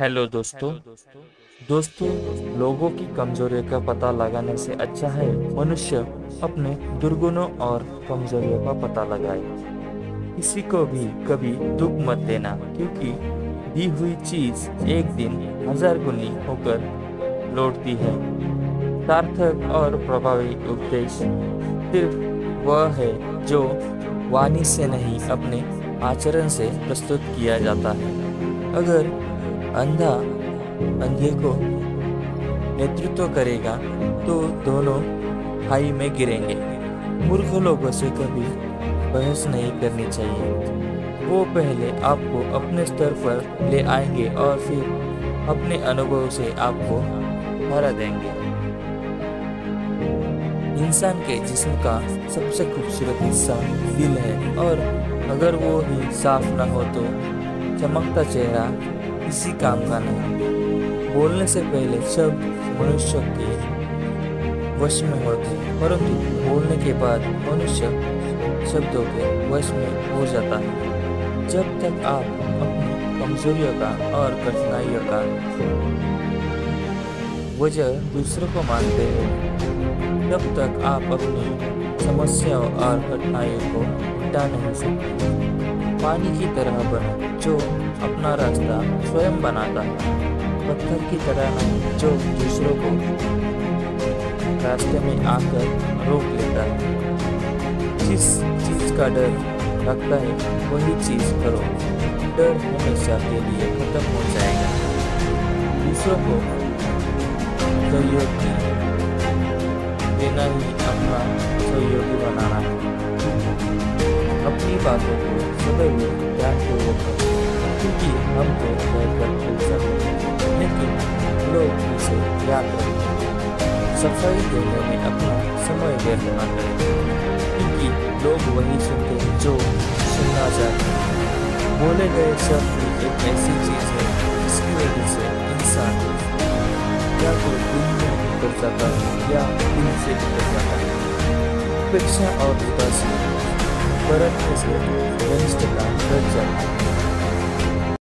Hello दोस्तों, लोगों की कमजोरियों का पता लगाने से अच्छा है मनुष्य अपने दुर्गुणों और कमजोरियों का पता लगाए। किसी को भी कभी दुख मत देना, क्योंकि दी हुई चीज एक दिन 1000 गुनी होकर लौटती है। सार्थक और प्रभावी उपदेश सिर्फ वह है जो वाणी से नहीं, अपने आचरण से प्रस्तुत किया जाता है। अगर अंधा अंधे को नेतृत्व करेगा तो दोनों खाई में गिरेंगे। मूर्ख लोगों से कभी बहस नहीं करनी चाहिए। वो पहले आपको अपने स्तर पर ले आएंगे और फिर अपने अनुभव से आपको हरा देंगे। इंसान के जिस्म का सबसे खूबसूरत हिस्सा दिल है, और अगर वो ही साफ ना हो तो चमकता चेहरा इसी काम का नहीं। बोलने से पहले शब्द मनुष्य के वश में होते हैं, परंतु बोलने के बाद मनुष्य शब्दों के वश में हो जाता है। जब तक आप अपनी कमजोरियों का और कठिनाइयों का वजह दूसरों को मानते हो, तब तक आप अपनी समस्याओं और कठिनाइयों को मिटा नहीं सकते। पानी की तरह बनो जो अपना रास्ता स्वयं बनाता है, पत्थर की तरह नहीं जो दूसरों को रास्ते में आकर रोक लेता है। जिस चीज का डर लगता है वही चीज करो, डर हमेशा के लिए खत्म हो जाएगा। दूसरों को सहयोग देना ही अपना सहयोगी बनाना है। अपनी बातों को सदैव ध्यानपूर्वक करो, क्योंकि हम तो बोलकर भूल सकते हैं, लेकिन लोग इसे याद रखें। सफाई देने में अपना समय व्यर्थ न करें, क्योंकि लोग वही सुनते हैं जो सुनना चाहते हैं। बोले गए शब्द एक ऐसी चीज है जिसकी वजह से इंसान या तो दिन में निकल जाता है या दिन से निकल जाता है। उपेक्षा और उदासी परत से वरिष्ठता बढ़ जाती है।